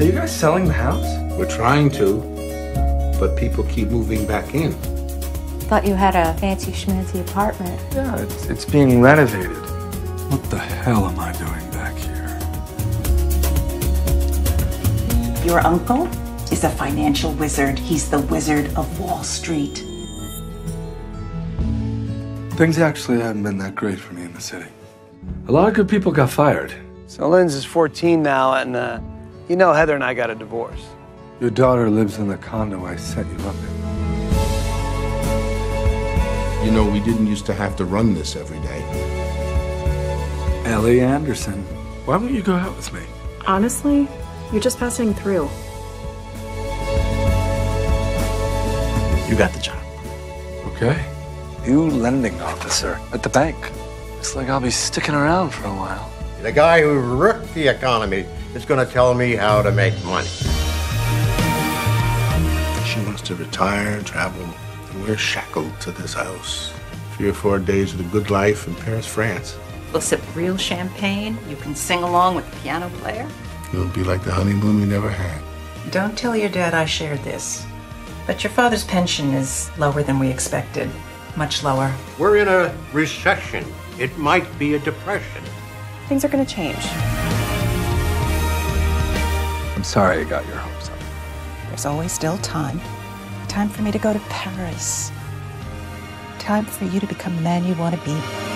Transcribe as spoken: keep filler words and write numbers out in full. Are you guys selling the house? We're trying to, but people keep moving back in. Thought you had a fancy schmancy apartment. Yeah, it's, it's being renovated. What the hell am I doing back here? Your uncle is a financial wizard. He's the Wizard of Wall Street. Things actually haven't been that great for me in the city. A lot of good people got fired. So Linz is fourteen now, and uh, you know Heather and I got a divorce. Your daughter lives in the condo I set you up in. You know, we didn't used to have to run this every day. Ellie Anderson, why won't you go out with me? Honestly, you're just passing through. You got the job. Okay. New lending officer at the bank. Looks like I'll be sticking around for a while. The guy who rooked the economy is going to tell me how to make money. She wants to retire, travel, and we're shackled to this house. Three or four days of the good life in Paris, France. We'll sip real champagne. You can sing along with the piano player. It'll be like the honeymoon we never had. Don't tell your dad I shared this, but your father's pension is lower than we expected. Much lower. We're in a recession. It might be a depression. Things are going to change. I'm sorry I got your hopes up. There's always still time. Time for me to go to Paris. Time for you to become the man you want to be.